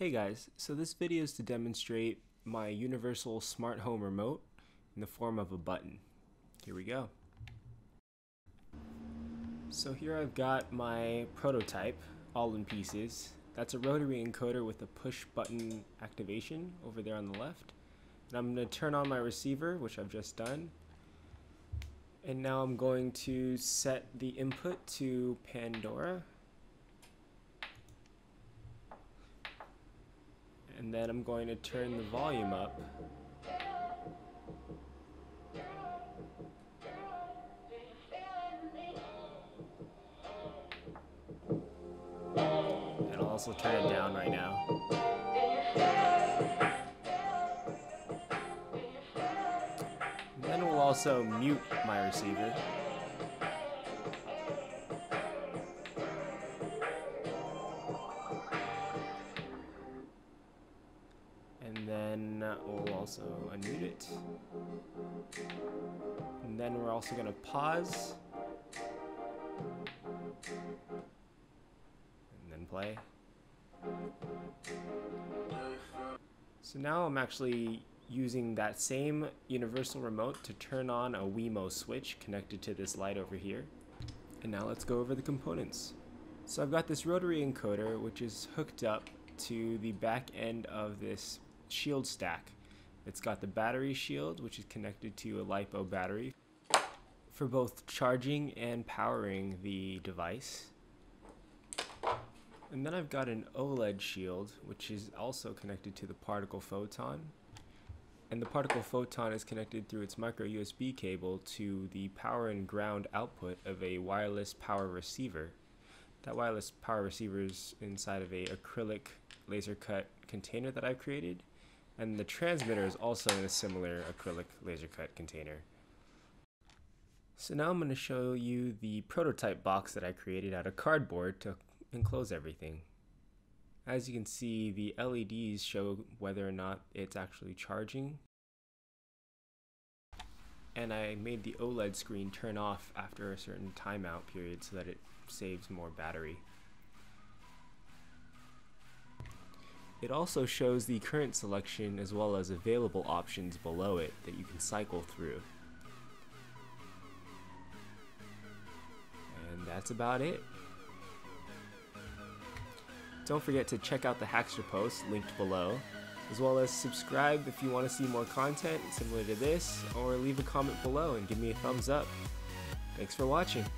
Hey guys, so this video is to demonstrate my universal smart home remote in the form of a button. Here we go. So here I've got my prototype, all in pieces. That's a rotary encoder with a push button activation over there on the left. And I'm going to turn on my receiver, which I've just done. And now I'm going to set the input to Pandora. And then I'm going to turn the volume up. And I'll also turn it down right now. And then we'll also mute my receiver. Then we'll also unmute it. And then we're also going to pause. And then play. So now I'm actually using that same universal remote to turn on a Wemo switch connected to this light over here. And now let's go over the components. So I've got this rotary encoder, which is hooked up to the back end of this shield stack. It's got the battery shield, which is connected to a LiPo battery for both charging and powering the device. And then I've got an OLED shield, which is also connected to the particle photon. And the particle photon is connected through its micro USB cable to the power and ground output of a wireless power receiver. That wireless power receiver is inside of an acrylic laser cut container that I've created. And the transmitter is also in a similar acrylic laser cut container. So now I'm going to show you the prototype box that I created out of cardboard to enclose everything. As you can see, the LEDs show whether or not it's actually charging. And I made the OLED screen turn off after a certain timeout period so that it saves more battery. It also shows the current selection as well as available options below it that you can cycle through. And that's about it. Don't forget to check out the Hackster post linked below, as well as subscribe if you want to see more content similar to this, or leave a comment below and give me a thumbs up. Thanks for watching.